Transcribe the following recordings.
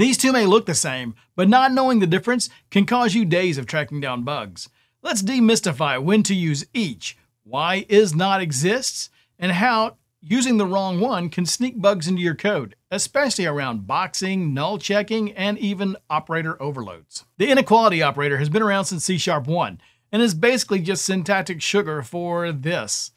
These two may look the same, but not knowing the difference can cause you days of tracking down bugs. Let's demystify when to use each, why is not exists, and how using the wrong one can sneak bugs into your code, especially around boxing, null checking, and even operator overloads. The inequality operator has been around since C#1 and is basically just syntactic sugar for this.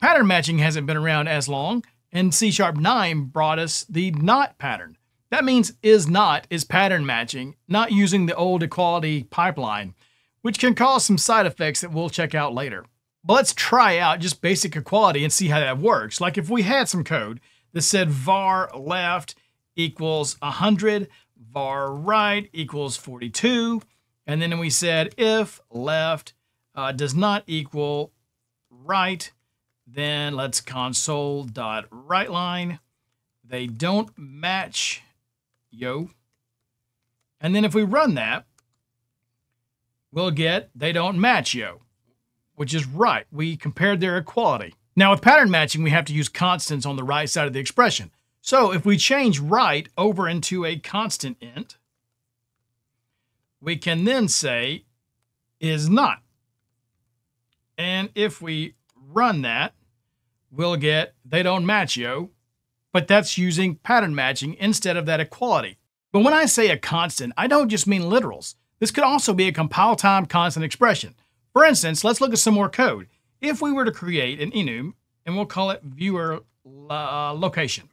Pattern matching hasn't been around as long, and C#9 brought us the not pattern. That means is not is pattern matching, not using the old equality pipeline, which can cause some side effects that we'll check out later. But let's try out just basic equality and see how that works. Like if we had some code that said var left equals 100, var right equals 42, and then we said if left does not equal right, then let's console.writeLine. They don't match, yo. And then if we run that, we'll get they don't match, yo, which is right. We compared their equality. Now with pattern matching, we have to use constants on the right side of the expression. So if we change right over into a constant int, we can then say is not. And if we run that, we'll get they don't match, yo, but that's using pattern matching instead of that equality. But when I say a constant, I don't just mean literals. This could also be a compile time constant expression. For instance, let's look at some more code. If we were to create an enum, and we'll call it viewer location,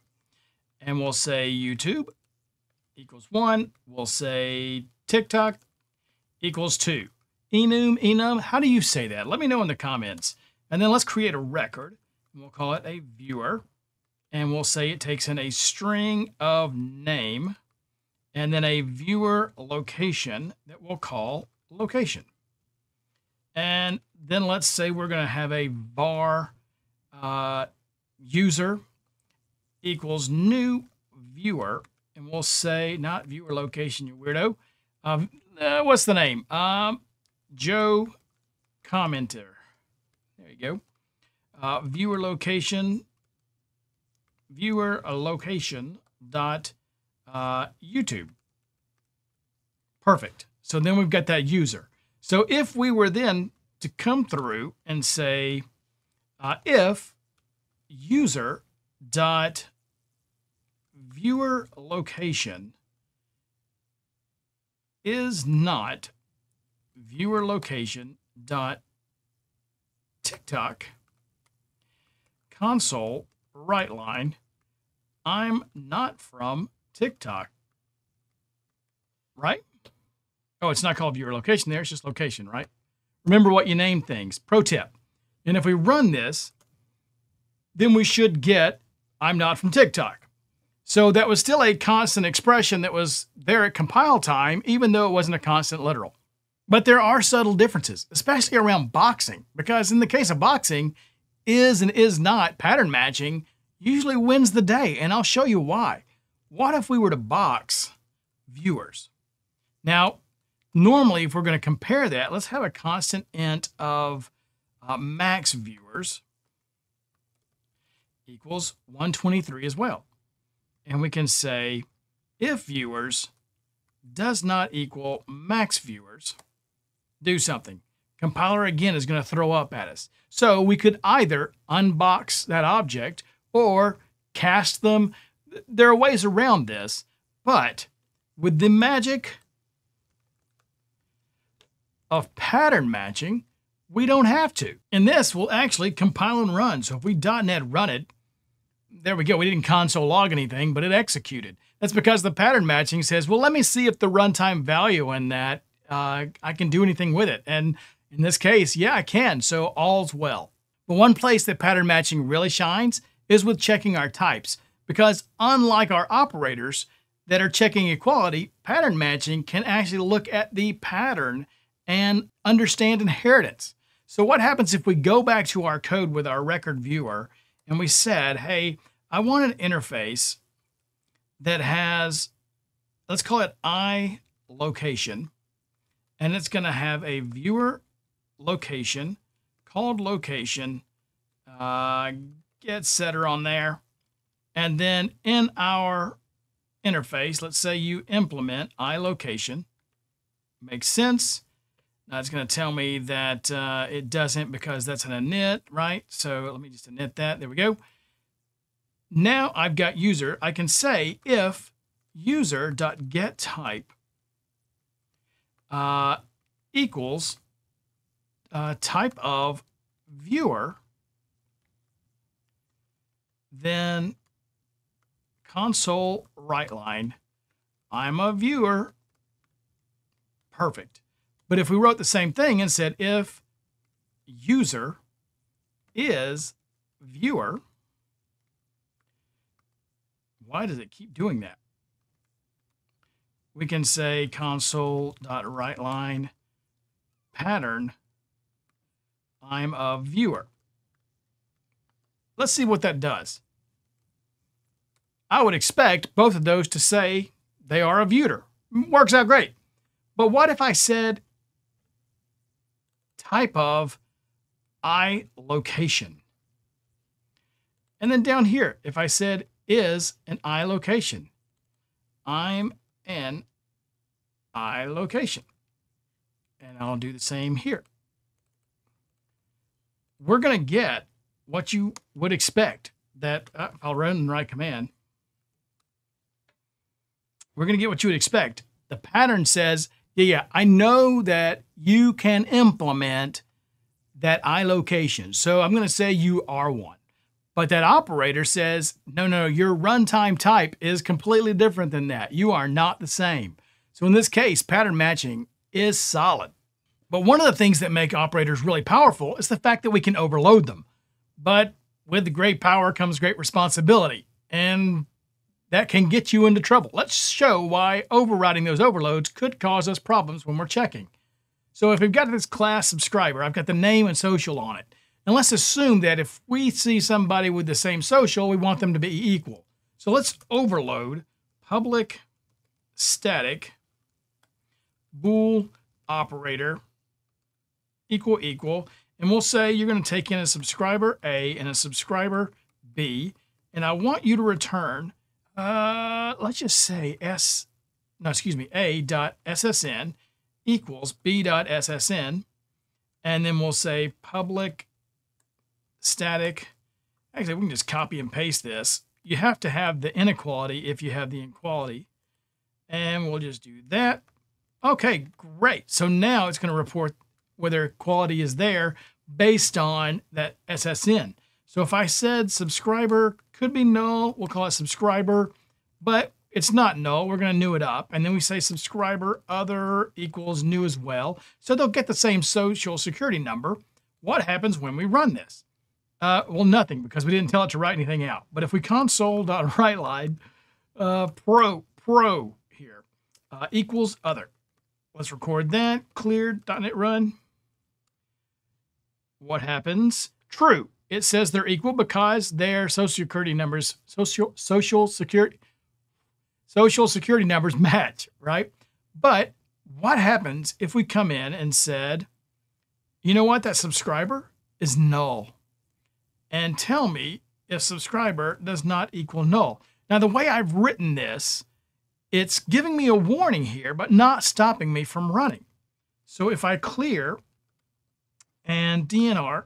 and we'll say YouTube equals 1, we'll say TikTok equals 2. Enum, how do you say that? Let me know in the comments. And then let's create a record, and we'll call it a viewer, and we'll say it takes in a string of name, and then a viewer location that we'll call location. And then let's say we're going to have a var user equals new viewer. And we'll say, not viewer location, you weirdo. What's the name? Joe Commenter. There you go. Viewer location. Viewer location dot YouTube. Perfect. So then we've got that user. So if we were then to come through and say if user dot viewer location is not viewer location dot TikTok console right line, I'm not from TikTok, right? Oh, it's not called viewer location there. It's just location, right? Remember what you name things. Pro tip. And if we run this, then we should get I'm not from TikTok. So that was still a constant expression that was there at compile time, even though it wasn't a constant literal. But there are subtle differences, especially around boxing, because in the case of boxing, is and is not pattern matching usually wins the day. And I'll show you why. What if we were to box viewers? Now, normally, if we're going to compare that, let's have a constant int of max viewers equals 123 as well. And we can say if viewers does not equal max viewers, do something. Compiler, again, is going to throw up at us. So we could either unbox that object or cast them. There are ways around this, but with the magic of pattern matching, we don't have to. And this will actually compile and run. So if we .NET run it, there we go. We didn't console log anything, but it executed. That's because the pattern matching says, well, let me see if the runtime value in that, I can do anything with it. And in this case, yeah, I can. So all's well. But one place that pattern matching really shines is with checking our types, because unlike our operators that are checking equality, pattern matching can actually look at the pattern and understand inheritance. So what happens if we go back to our code with our record viewer and we said, hey, I want an interface that has, let's call it I location, and it's going to have a viewer location called location, get setter on there. And then in our interface. Let's say you implement iLocation. Makes sense. Now it's going to tell me that it doesn't because that's an init, right? So let me just init that. There we go. Now I've got user. I can say if user.getType equals type of viewer, then console write line, I'm a viewer. Perfect. But if we wrote the same thing and said if user is viewer, why does it keep doing that? We can say console.WriteLine pattern, I'm a viewer. Let's see what that does. I would expect both of those to say they are a viewer. Works out great. But what if I said type of iLocation? And then down here, if I said is an iLocation, I'm an iLocation. And I'll do the same here. We're going to get what you would expect that I'll run the right command. We're going to get what you would expect. The pattern says, yeah, I know that you can implement that iLocation. So I'm going to say you are one. But that operator says, no, your runtime type is completely different than that. You are not the same. So in this case, pattern matching is solid. But one of the things that make operators really powerful is the fact that we can overload them. But with great power comes great responsibility, and that can get you into trouble. Let's show why overriding those overloads could cause us problems when we're checking. So if we've got this class subscriber, I've got the name and social on it. And let's assume that if we see somebody with the same social, we want them to be equal. So let's overload public static bool operator ==, and we'll say you're going to take in a subscriber A and a subscriber B, and I want you to return let's just say A.SSN equals B.SSN, and then we'll say public static. Actually, we can just copy and paste this. You have to have the inequality if you have the inequality. And we'll just do that. Okay, great. So now it's going to report whether equality is there based on that SSN. So if I said subscriber could be null, we'll call it subscriber, but it's not null. We're going to new it up. And then we say subscriber other = new as well. So they'll get the same social security number. What happens when we run this? Well, nothing, because we didn't tell it to write anything out. But if we console.WriteLine pro here = other, let's record that. Clear.NET Run. What happens? True. It says they're equal because their social security numbers match, right? But what happens if we come in and said, you know what, that subscriber is null, and tell me if subscriber does not equal null. Now, the way I've written this, it's giving me a warning here, but not stopping me from running. So if I clear and DNR,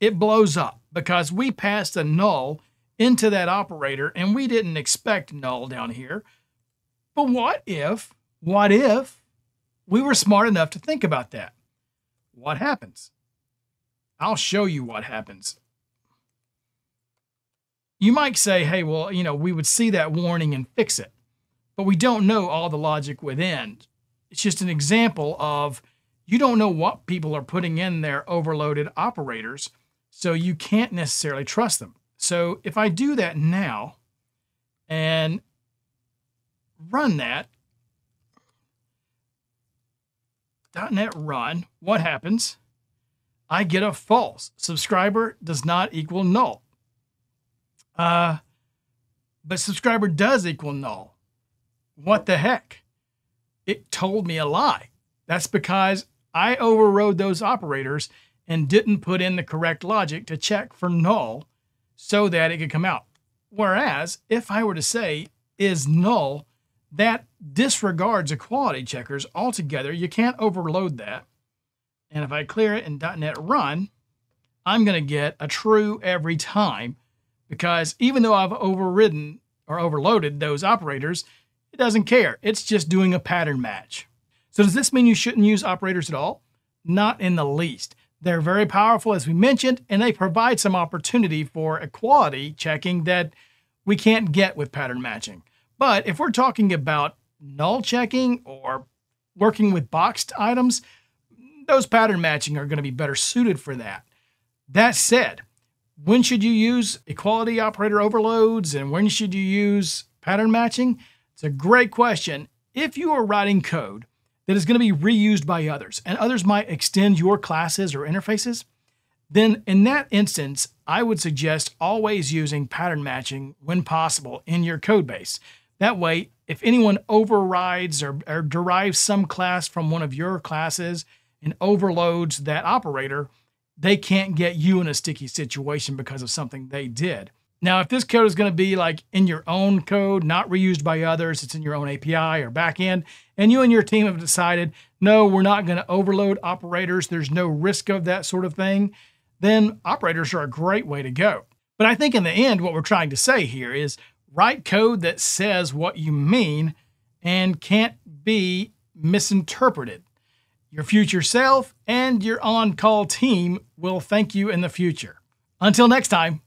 it blows up because we passed a null into that operator and we didn't expect null down here. But what if we were smart enough to think about that? What happens? I'll show you what happens. You might say, hey, well, you know, we would see that warning and fix it, but we don't know all the logic within. It's just an example of you don't know what people are putting in their overloaded operators, so you can't necessarily trust them. So if I do that now and run that, .NET Run, what happens? I get a false. Subscriber does not equal null. But subscriber does equal null. What the heck? It told me a lie. That's because I overrode those operators and didn't put in the correct logic to check for null so that it could come out. Whereas if I were to say is null, that disregards equality checkers altogether. You can't overload that. And if I clear it in .NET Run, I'm going to get a true every time, because even though I've overridden or overloaded those operators, it doesn't care. It's just doing a pattern match. So does this mean you shouldn't use operators at all? Not in the least. They're very powerful, as we mentioned, and they provide some opportunity for equality checking that we can't get with pattern matching. But if we're talking about null checking or working with boxed items, those pattern matching are going to be better suited for that. That said, when should you use equality operator overloads and when should you use pattern matching? It's a great question. If you are writing code that is going to be reused by others, and others might extend your classes or interfaces, then in that instance, I would suggest always using pattern matching when possible in your code base. That way, if anyone overrides or derives some class from one of your classes and overloads that operator, they can't get you in a sticky situation because of something they did. Now, if this code is going to be like in your own code, not reused by others, it's in your own API or backend, and you and your team have decided, no, we're not going to overload operators, there's no risk of that sort of thing, then operators are a great way to go. But I think in the end, what we're trying to say here is write code that says what you mean and can't be misinterpreted. Your future self and your on-call team will thank you in the future. Until next time.